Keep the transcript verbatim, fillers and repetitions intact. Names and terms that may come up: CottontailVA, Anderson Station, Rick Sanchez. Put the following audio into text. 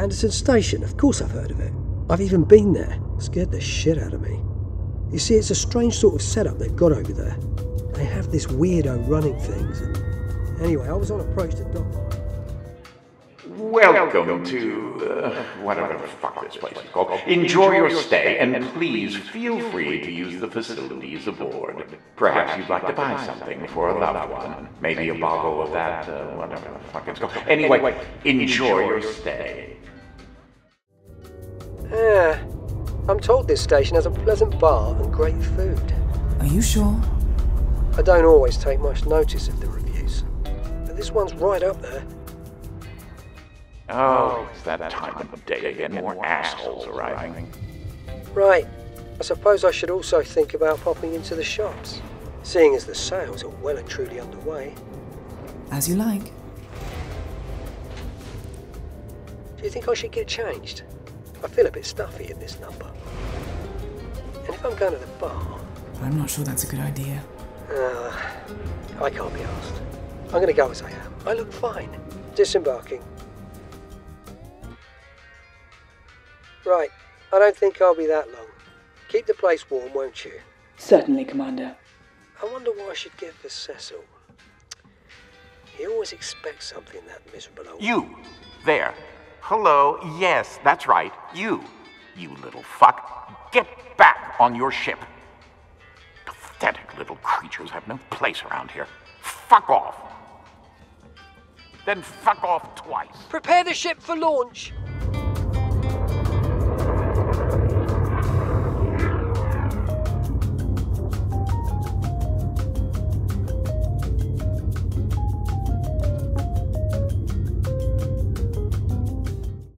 Anderson Station, of course I've heard of it. I've even been there. It scared the shit out of me. You see, it's a strange sort of setup they've got over there. They have this weirdo running things. And anyway, I was on approach to Doc. Welcome, Welcome to uh, whatever the fuck this place is called. Enjoy your stay, and please feel free to use the facilities aboard. Perhaps you'd like to buy something for a loved one. Maybe a bottle of that, uh, whatever the fuck it's called. Anyway, enjoy your stay. Yeah, I'm told this station has a pleasant bar and great food. Are you sure? I don't always take much notice of the reviews, but this one's right up there. Oh, it's that time of day again. More assholes arriving. Right. I suppose I should also think about popping into the shops, seeing as the sales are well and truly underway. As you like. Do you think I should get changed? I feel a bit stuffy in this number. And if I'm going to the bar... I'm not sure that's a good idea. Uh, I can't be asked. I'm going to go as I am. I look fine. Disembarking. Right, I don't think I'll be that long. Keep the place warm, won't you? Certainly, Commander. I wonder what I should get for Cecil. He always expects something, that miserable old... You! There. Hello, yes, that's right, you. You little fuck. Get back on your ship. Pathetic little creatures have no place around here. Fuck off. Then fuck off twice. Prepare the ship for launch.